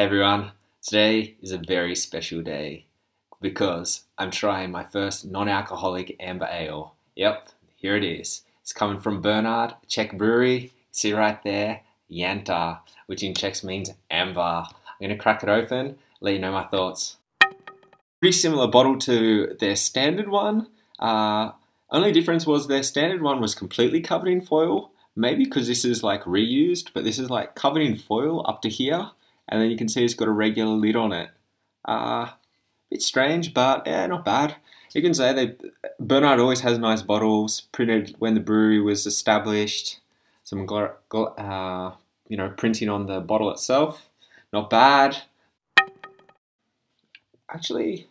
Hey everyone, today is a very special day because I'm trying my first non-alcoholic amber ale. Yep, here it is. It's coming from Bernard, Czech brewery. See right there, Jantar, which in Czech means amber. I'm going to crack it open, let you know my thoughts. Pretty similar bottle to their standard one. Only difference was their standard one was completely covered in foil. Maybe because this is like reused, but this is like covered in foil up to here. And then you can see it's got a regular lid on it. Bit strange, but yeah, not bad. You can say Bernard always has nice bottles, printed when the brewery was established. Some printing on the bottle itself. Not bad. Actually,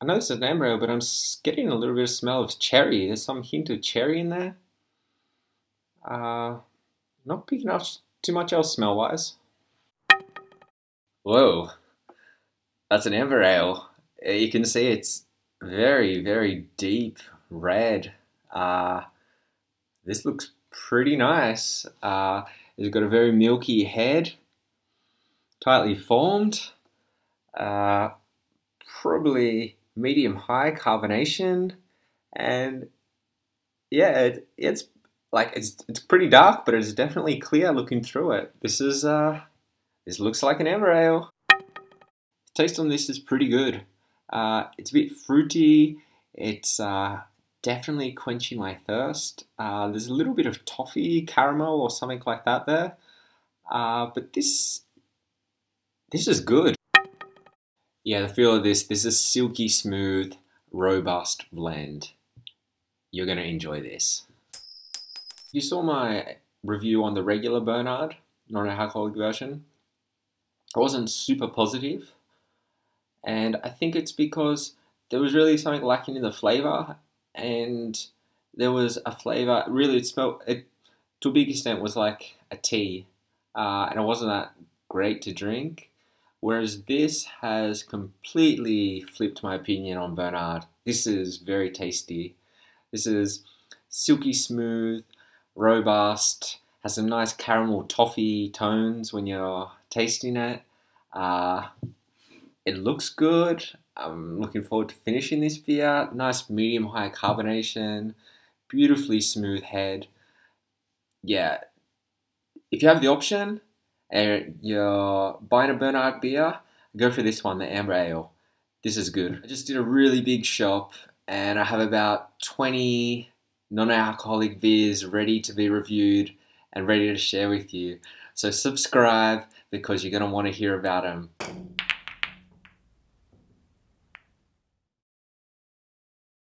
I know this is an amber ale, but I'm getting a little bit of smell of cherry. There's some hint of cherry in there. Not picking up too much else smell-wise. Whoa, that's an amber ale. You can see it's very, very deep red. This looks pretty nice. It's got a very milky head, tightly formed. Probably medium-high carbonation, and yeah, it's pretty dark, but it's definitely clear looking through it. This looks like an amber ale. The taste on this is pretty good. It's a bit fruity. It's definitely quenching my thirst. There's a little bit of toffee, caramel or something like that there. But this is good. Yeah, the feel of this is a silky, smooth, robust blend. You're gonna enjoy this. You saw my review on the regular Bernard, non-alcoholic version. I wasn't super positive, and I think it's because there was really something lacking in the flavour, and there was a flavour, really it smelled, to a big extent was like a tea, and it wasn't that great to drink, whereas this has completely flipped my opinion on Bernard. This is very tasty, this is silky smooth, robust, has some nice caramel toffee tones when you're tasting it. It looks good. I'm looking forward to finishing this beer. Nice medium-high carbonation, beautifully smooth head. Yeah, if you have the option and you're buying a Bernard beer, go for this one, the amber ale. This is good. I just did a really big shop and I have about 20 non-alcoholic beers ready to be reviewed and ready to share with you. So subscribe because you're going to want to hear about them.